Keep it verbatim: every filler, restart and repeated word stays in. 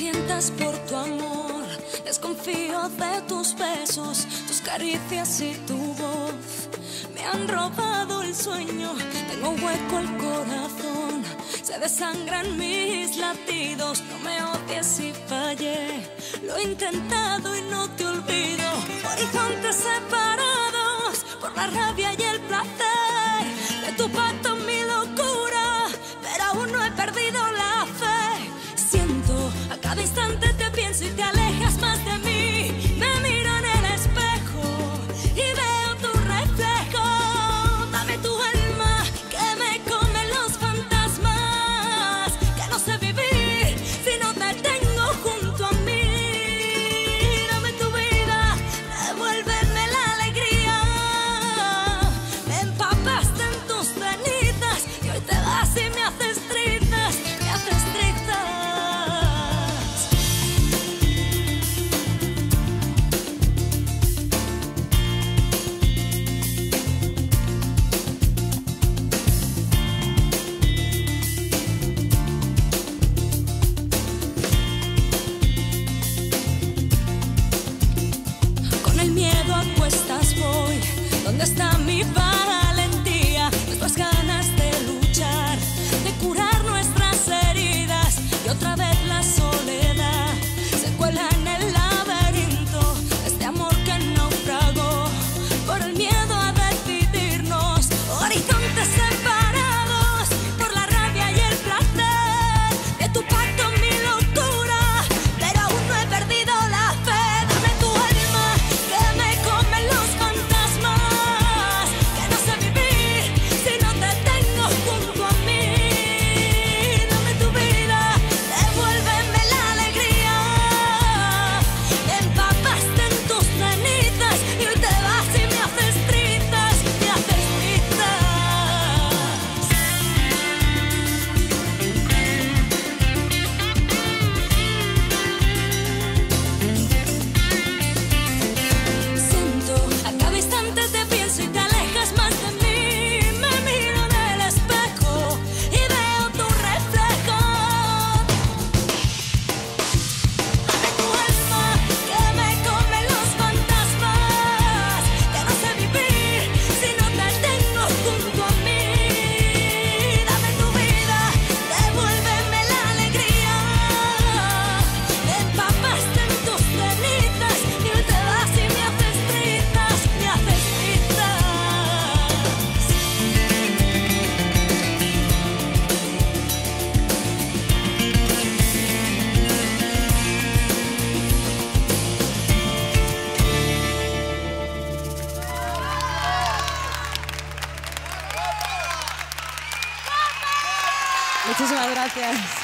tientas por tu amor. Desconfío de tus besos, tus caricias y tu voz. Me han robado el sueño, tengo hueco el corazón. Se desangran mis latidos, no me odies si fallé. Lo he intentado y no te olvido. Horizontes separados por la rabia y el placer. De tu pacto mi locura, pero aún no he perdido la fe. Siento, a cada instante te pienso y te alejas más de mí. Me miro en el espejo y veo tu reflejo. Dame tu alma, que me comen los fantasmas. Que no sé vivir si no te tengo junto a mí. Dame tu vida, devuélveme la alegría. Me empapaste en tus cenizas y hoy te vas y me haces trizas, me haces trizas. ¿Dónde está mi valentía? Nuestras ganas de luchar, de curar nuestras heridas y otra vez la soledad se cuela en el laberinto de este amor que naufragó por el miedo a decidirnos. Horizontes separados por la rabia y el placer de tu pacto mi locura, pero aún no he perdido la fe. Dame tu alma que me comen los fantasmas. Muchísimas gracias.